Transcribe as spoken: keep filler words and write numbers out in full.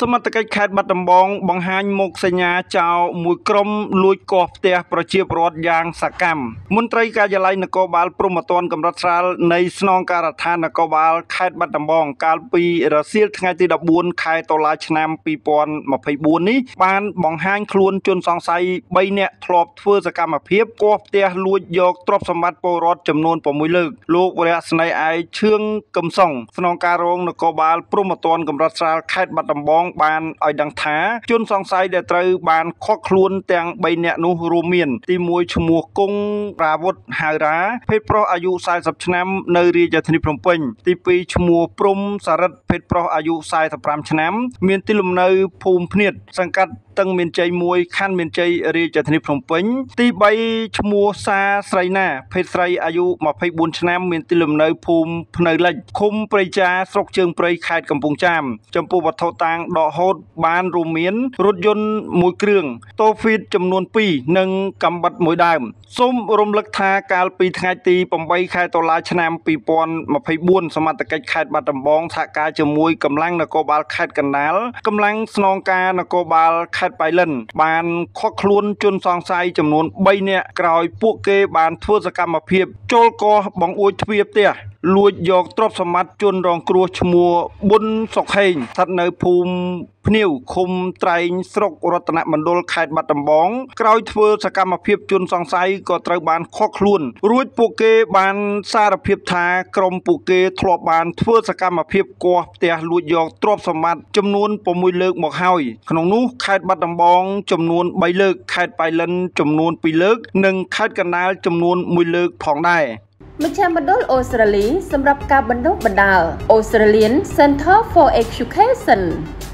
สมัติการแข่งบัตรดำบองบังหายมุกเสียเจ้ามุยกรมลุยกอบเตะประชีพรถยางสกัมมนตรีการยาไลนกบาลปรมตอนกำรัฐราลในสนองการทานนกบาลแข่งบัตรดำบองการปีรัสเซียทั้งไงติดบุญไข่ตลาดชนามปีปอนมาไปบุญนี้บานบังหายคลุนจนสองไซใบเนี่ยทรอบเฟื่อสกัมมาเพียบกอบเตะลุยยกตรอบสมบัติปรถจำนวนปมุยเลิกลูกเรียสในไอเชื่องกำส่งสนองการรองนกบาลปรมตอนกำรัฐราลแข่งบัตรดำบองบานไอดังท้าจนสองไซเดตรือบานข้อคลุนแตงใบเนนุรูเมียนตีมวยชมัวกงราวุธหาราเพชรพระอายุสายสับชนะในรีจัตนิพรมเป็นตีปีชมัวปรมสารัตเพชรพระอายุสายสับรามชนะเมียนติลมในภูมิพเนตสังกัดตั้งเมียนใจมวยขั้นเมียนใจรีจัตนิพรมเป็นตีใบชมัวซาไซนาเพชรไซอายุมาเพชรบุญชนะเมียนติลมในภูมิพเนตคุมปริจาสกเชิงปริขาดกำปงจามจำปูวัฒตังดอกโหดบานรูเมียนรถยนต์มวยเครื่องโตฟีดจำนวนปีหนึ่งกำบัดมวยดามส้มรมลักทาการปีทายตีปมใบคายตลาชนามปีปอนมาไพบุญสมัติการขาดบัตรบองทากาจมวยกำลังนกบาลขาดกันนัลกำลังสนองการนกบาลขาดไปเล่นบานข้อคลุนจนซองไซจำนวนใบเนี่ยกลอยพวกเกบานทั่วสกรรมเพียบโจลกอบองอวยเพียบเตี้ยลวดยอกตรอบสมัติจนรองกลัวชมัวบนสกเฮงทัดในภูมิพนิวคุมไตรสรกรัตนมณฑลขายบัตรดำบองกล่าวเทวสกรรมเพียบจนสองไซก็ตรบานข้อคลุนรูดปุเกบานซาเพียบทากรมปุเกทรบานเทวสกรรมเพียบกวาดเตะลวดยอกตรอบสมัติจำนวนปมวยเลิกหมอกเฮยขนมนู้ขายบัตรดำบองจำนวนใบเลิกขายไปลันจำนวนปีเลิกหนึ่งขายกันนาจำนวนมวยเลิกผ่องได้มิชาบันดลออสเตรเลียสำหรับการบรรลุบรรดา Australian Center for Education